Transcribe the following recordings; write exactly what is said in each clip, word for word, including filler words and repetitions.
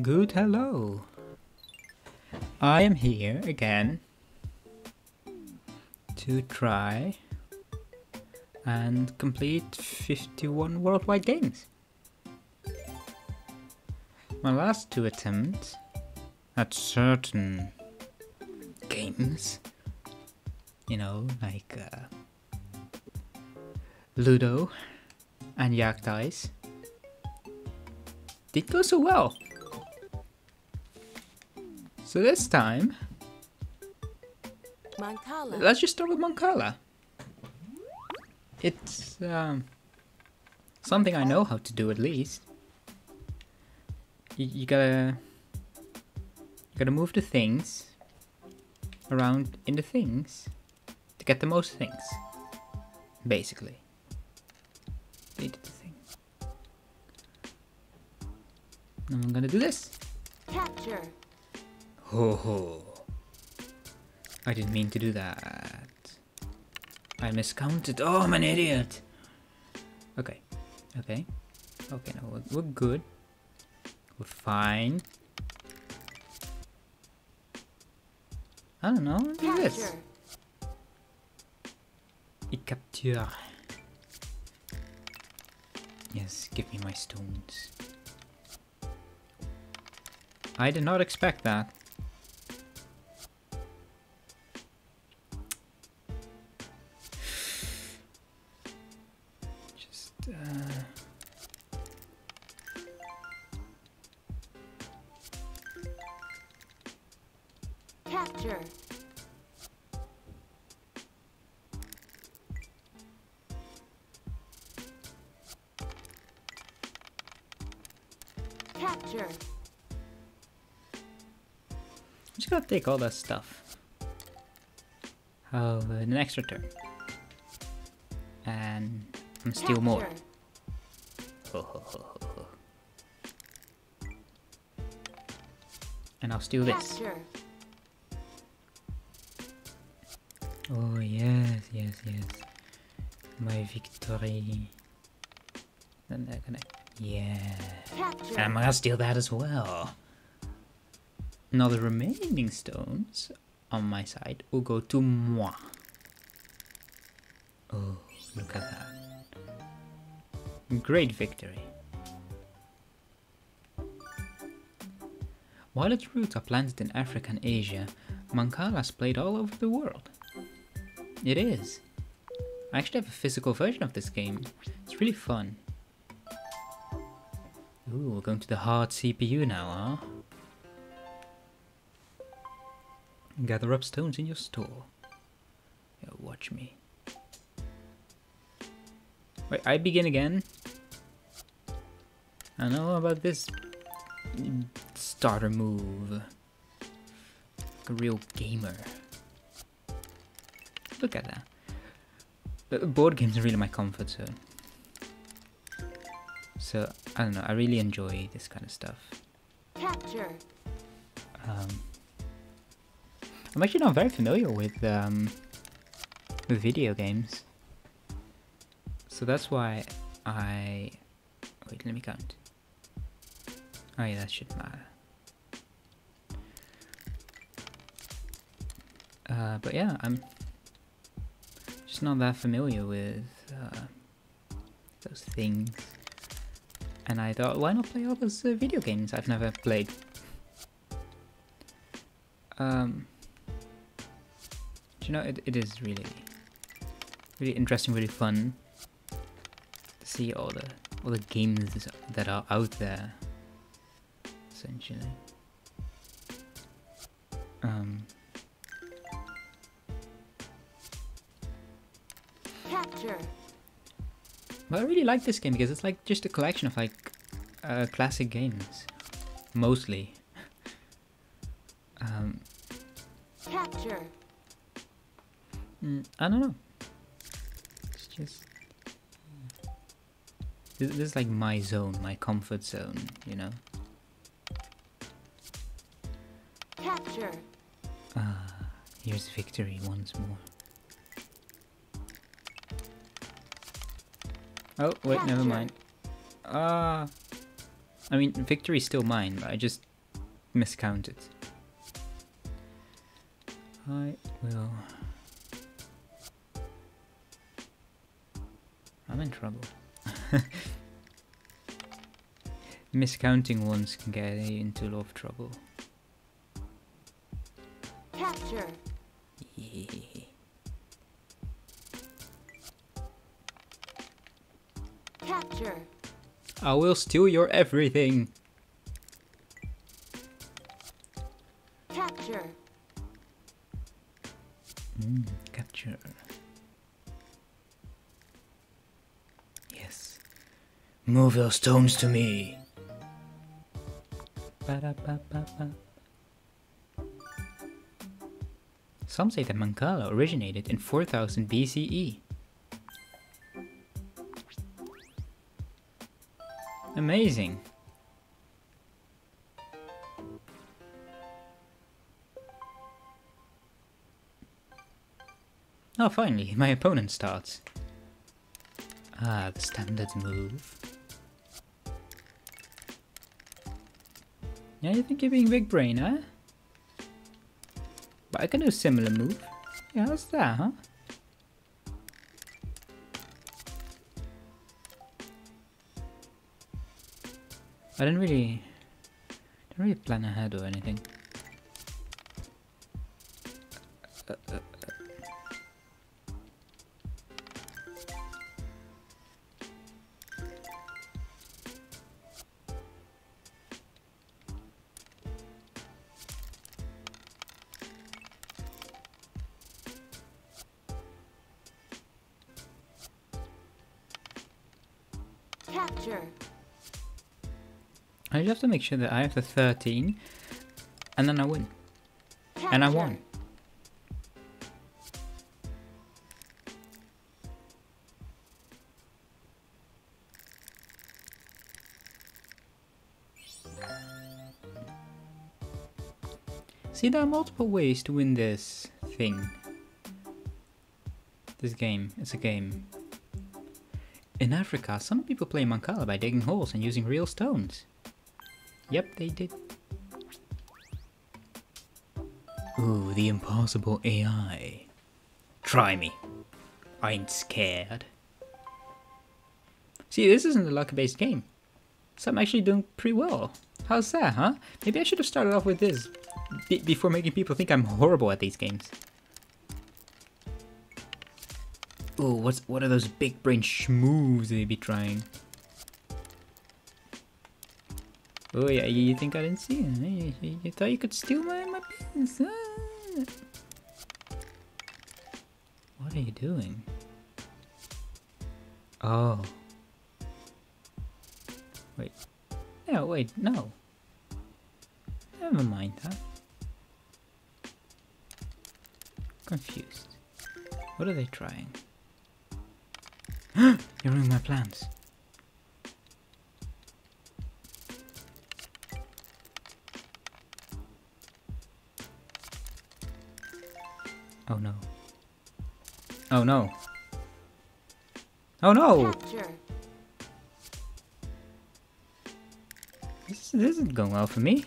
Good hello! I am here again to try and complete fifty-one Worldwide Games. My last two attempts at certain games, you know, like uh, Ludo and Jagdice, did go so well. So this time, Mancala. Let's just start with Mancala. It's um, something I know how to do, at least. You, you gotta, you gotta move the things around in the things to get the most things, basically. They did the thing. And I'm gonna do this. Capture. Ho ho. I didn't mean to do that. I miscounted. Oh, I'm an idiot. Okay. Okay. Okay, now we're, we're good. We're fine. I don't know. What is this? I capture. Yes, give me my stones. I did not expect that. Capture. Capture. I'm just gonna take all that stuff. Oh, an extra turn. And I'm still more. Ho, ho, ho, ho, ho. And I'll steal this. Oh yes, yes, yes. My victory. Then they're gonna... Yeah. And I'm gonna steal that as well. Now the remaining stones on my side will go to moi. Oh, look at that. Great victory. While its roots are planted in Africa and Asia, Mancala's played all over the world. It is. I actually have a physical version of this game. It's really fun. Ooh, we're going to the hard C P U now, huh? Gather up stones in your store. Yeah, watch me. Wait, I begin again? I know about this starter move. Like a real gamer. Look at that. Uh, board games are really my comfort zone. So, I don't know, I really enjoy this kind of stuff. Capture. Um, I'm actually not very familiar with, um, with video games. So that's why I... Wait, let me count. Oh yeah, that shouldn't matter. Uh, but yeah, I'm... just not that familiar with uh, those things, and I thought, why not play all those uh, video games I've never played? Um, do you know, it, it is really, really interesting, really fun to see all the all the games that are out there, essentially. Um. But I really like this game because it's like just a collection of like uh, classic games, mostly. um, Capture. I don't know. It's just this, this is like my zone, my comfort zone, you know. Capture. Ah, here's victory once more. Oh, wait, never mind. Ah, uh, I mean, victory's still mine, but I just miscounted. I will... I'm in trouble. Miscounting ones can get into a lot of trouble. Capture. Yeah. Capture. I will steal your everything. Capture. Mm, capture. Yes. Move your stones to me. Ba-da-ba-ba-ba. Some say that Mancala originated in four thousand B C E. Amazing. Oh, finally, my opponent starts. Ah, the standard move. Yeah, you think you're being big brain, huh? But I can do a similar move. Yeah, how's that, huh? I didn't really, didn't really plan ahead or anything. Uh, uh, uh. I just have to make sure that I have the thirteen, and then I win. Capture. And I won. See, there are multiple ways to win this thing. This game, it's a game. In Africa, some people play Mancala by digging holes and using real stones. Yep, they did. Ooh, the impossible A I. Try me. I ain't scared. See, this isn't a luck-based game. So I'm actually doing pretty well. How's that, huh? Maybe I should have started off with this b- before making people think I'm horrible at these games. Ooh, what's, what are those big brain schmoves they be trying? Oh yeah, you think I didn't see him? You thought you could steal my, my pins? Ah. What are you doing? Oh. Wait. No, wait, no. Never mind that. Huh? Confused. What are they trying? You ruined my plans. Oh no. Oh no. Oh no! Capture. This, this isn't going well for me.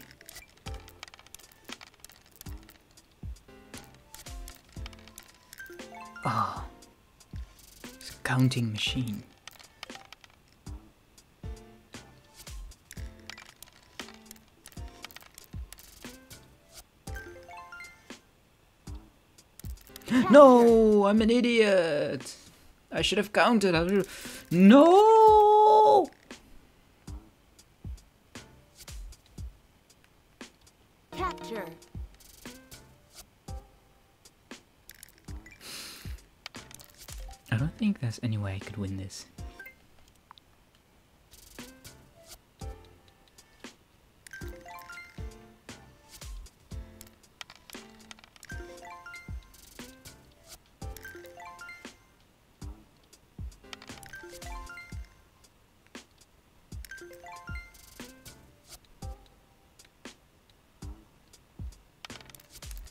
Ah. Oh. It's a counting machine. No, I'm an idiot. I should have counted. I should... No. Capture. I don't think there's any way I could win this.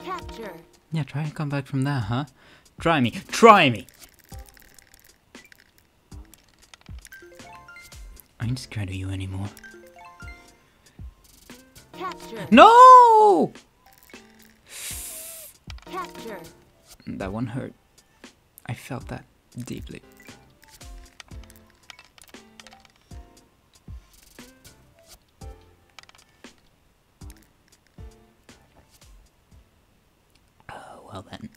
Capture. Yeah, try and come back from there, huh? Try me. Try me! I ain't scared of you anymore. Capture. No! Capture. That one hurt. I felt that deeply. Oh, well then.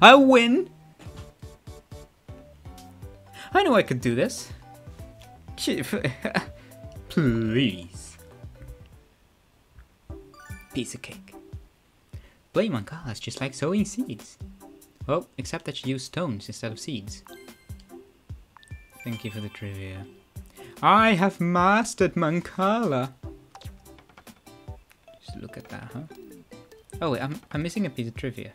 I win! I knew I could do this. Please. Piece of cake. Blame on colors just like sowing seeds. Well, except that you use stones instead of seeds. Thank you for the trivia. I have mastered Mancala. Just look at that, huh? Oh wait, I'm, I'm missing a piece of trivia.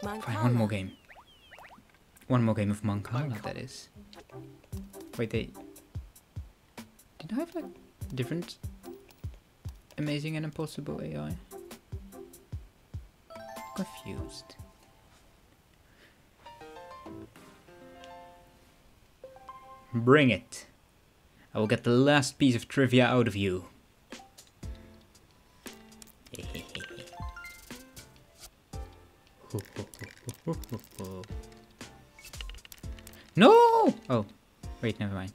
Right, one more game. One more game of Mancala, Mancala, that is. Wait, they... Did I have, like, different... Amazing and impossible A I? Confused. Bring it. I will get the last piece of trivia out of you. No! Oh, wait, never mind.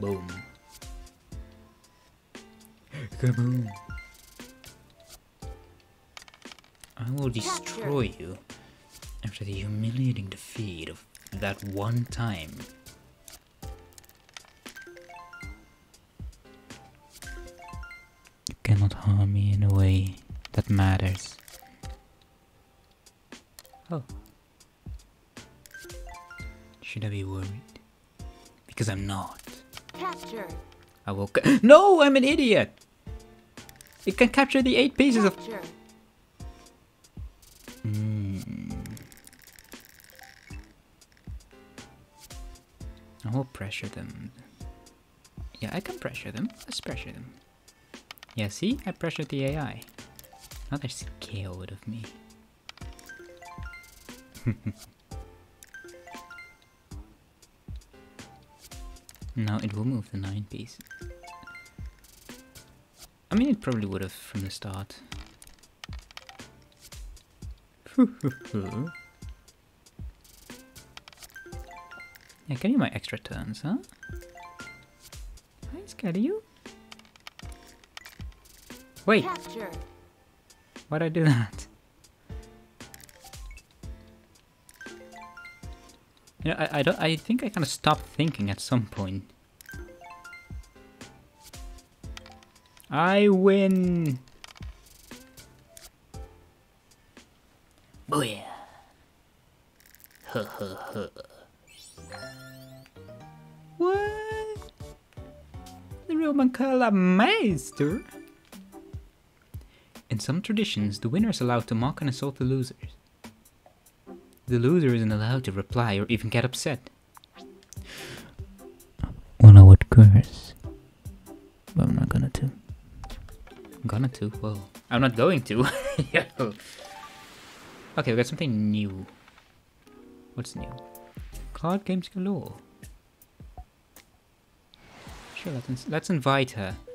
Boom. Kaboom. I will destroy you after the humiliating defeat of that one time. You cannot harm me in a way that matters. Oh. Should I be worried? Because I'm not. Capture. I will ca- No, I'm an idiot! It can capture the eight pieces capture. of- mm. I will pressure them. Yeah, I can pressure them. Let's pressure them. Yeah, see? I pressured the A I. Now they're scared of me. Now it will move the nine piece. I mean, it probably would have from the start. Yeah, can you my extra turns, huh? Am I scared of you? Wait! Capture. Why'd I do that? You know, I, I don't. I think I kind of stopped thinking at some point. I win. Booyah! Huh huh huh. What? The real Mancala Master. In some traditions, the winner is allowed to mock and assault the losers. The loser isn't allowed to reply or even get upset. Well, I would curse, but I'm not gonna to. I'm gonna to? Whoa. I'm not going to. Yo. Okay, we got something new. What's new? Card games galore. Sure, let's, let's invite her.